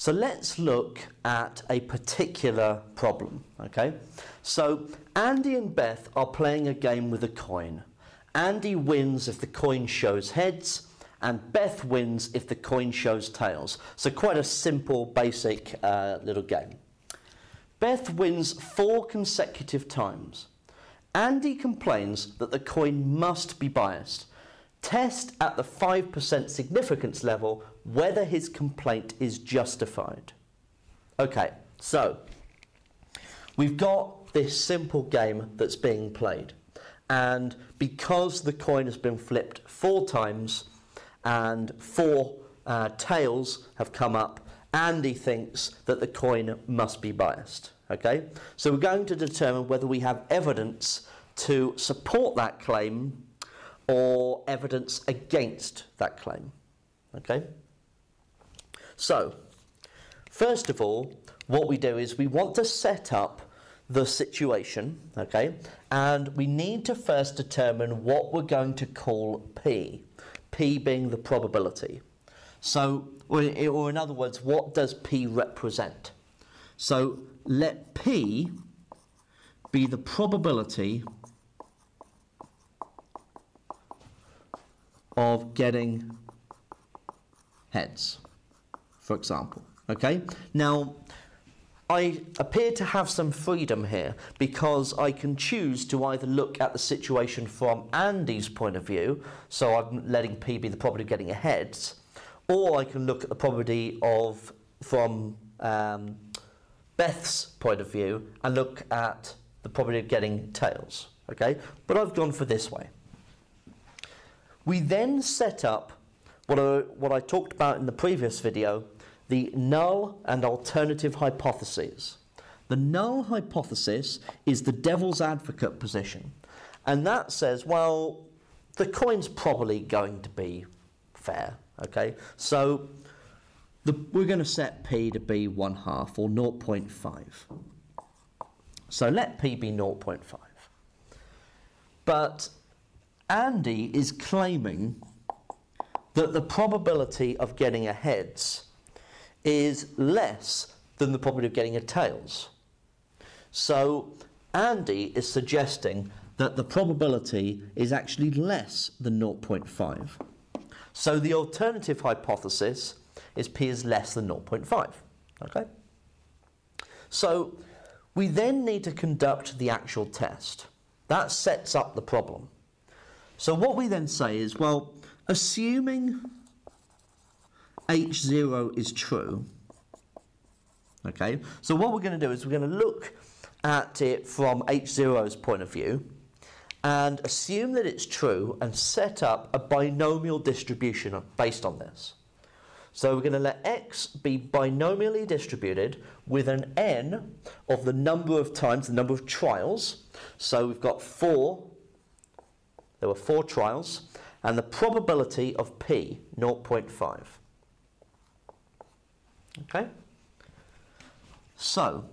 So let's look at a particular problem, okay? So Andy and Beth are playing a game with a coin. Andy wins if the coin shows heads, and Beth wins if the coin shows tails. So quite a simple, basic little game. Beth wins 4 consecutive times. Andy complains that the coin must be biased. Test at the 5% significance level whether his complaint is justified. Okay, so we've got this simple game that's being played. And because the coin has been flipped 4 times, and 4 tails have come up, Andy thinks that the coin must be biased. Okay, so we're going to determine whether we have evidence to support that claim or evidence against that claim. Okay, so first of all, what we do is we want to set up the situation, okay, and we need to first determine what we're going to call P. P being the probability. So, or in other words, what does P represent? So let P be the probability of getting heads, for example. Okay? Now, I appear to have some freedom here because I can choose to either look at the situation from Andy's point of view, so I'm letting P be the probability of getting a heads, or I can look at the probability of from Beth's point of view and look at the probability of getting tails. Okay, but I've gone for this way. We then set up what I talked about in the previous video, the null and alternative hypotheses. The null hypothesis is the devil's advocate position. And that says, well, the coin's probably going to be fair, okay? So we're going to set P to be 1/2 or 0.5. So let P be 0.5. But Andy is claiming that the probability of getting a heads is less than the probability of getting a tails. So Andy is suggesting that the probability is actually less than 0.5. So the alternative hypothesis is P is less than 0.5. Okay? So we then need to conduct the actual test. That sets up the problem. So what we then say is, well, assuming H0 is true, okay? So what we're going to do is we're going to look at it from H0's point of view and assume that it's true and set up a binomial distribution based on this. So we're going to let X be binomially distributed with an N of the number of times, the number of trials. So we've got 4, there were 4 trials, and the probability of P, 0.5. Okay, so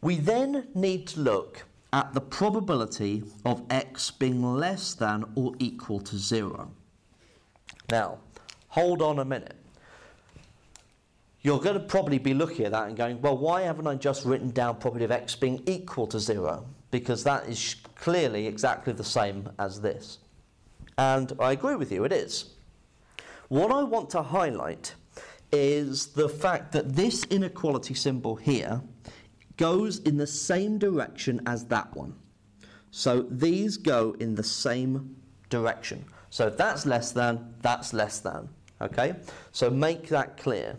we then need to look at the probability of X being less than or equal to 0. Now, hold on a minute. You're going to probably be looking at that and going, well, why haven't I just written down probability of X being equal to 0? Because that is clearly exactly the same as this. And I agree with you, it is. What I want to highlight is the fact that this inequality symbol here goes in the same direction as that one. So these go in the same direction. So if that's less than, that's less than. Okay? So make that clear.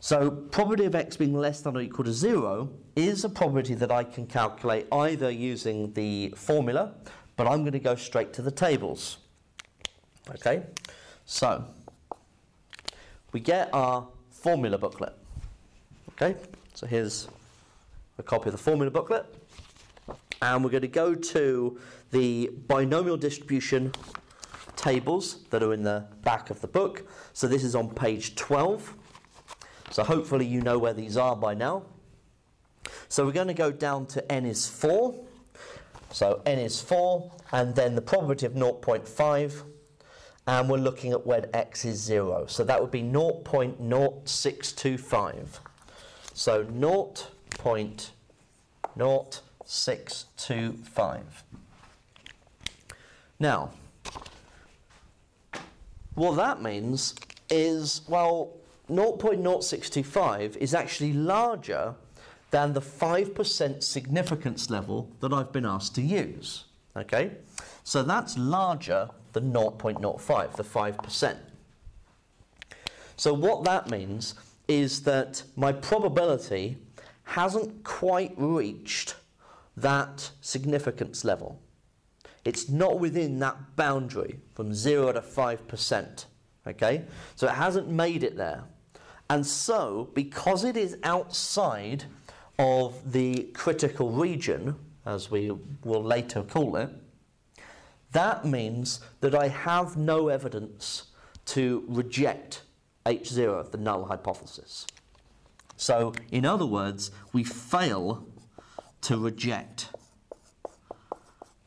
So probability of X being less than or equal to 0 is a probability that I can calculate either using the formula, but I'm going to go straight to the tables. Okay? So we get our formula booklet. Okay, so here's a copy of the formula booklet. And we're going to go to the binomial distribution tables that are in the back of the book. So this is on page 12. So hopefully you know where these are by now. So we're going to go down to N is 4. So N is 4, and then the probability of 0.5. and we're looking at when x is 0. So that would be 0.0625. So 0.0625. Now, what that means is, well, 0.0625 is actually larger than the 5% significance level that I've been asked to use. Okay, so that's larger than 0.05, the 5%. So what that means is that my probability hasn't quite reached that significance level. It's not within that boundary from 0 to 5%. Okay, so it hasn't made it there. And so, because it is outside of the critical region, as we will later call it, that means that I have no evidence to reject H0, the null hypothesis. So, in other words, we fail to reject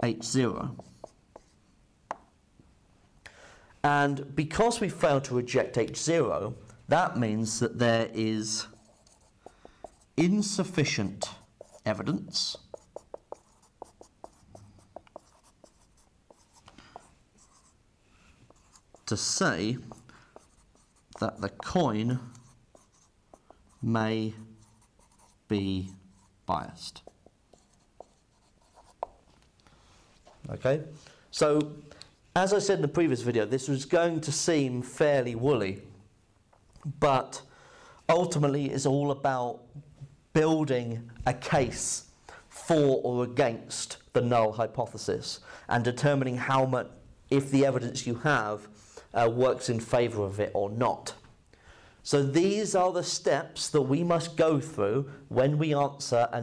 H0. And because we fail to reject H0, that means that there is insufficient evidence to say that the coin may be biased. Okay, so as I said in the previous video, this was going to seem fairly woolly, but ultimately it's all about building a case for or against the null hypothesis and determining how much, if the evidence you have works in favour of it or not. So these are the steps that we must go through when we answer a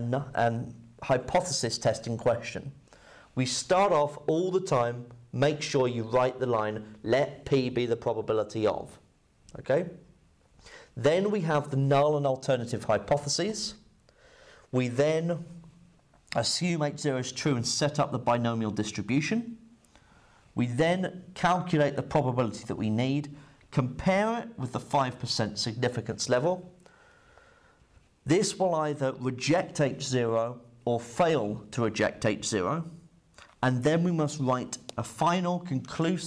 hypothesis testing question. We start off all the time, make sure you write the line, let P be the probability of. Okay? Then we have the null and alternative hypotheses. We then assume H0 is true and set up the binomial distribution. We then calculate the probability that we need, compare it with the 5% significance level. This will either reject H0 or fail to reject H0, and then we must write a final concluding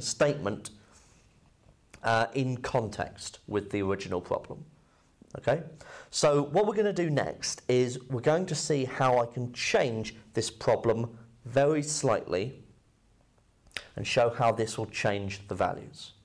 statement in context with the original problem. Okay? So what we're going to do next is we're going to see how I can change this problem very slightly and show how this will change the values.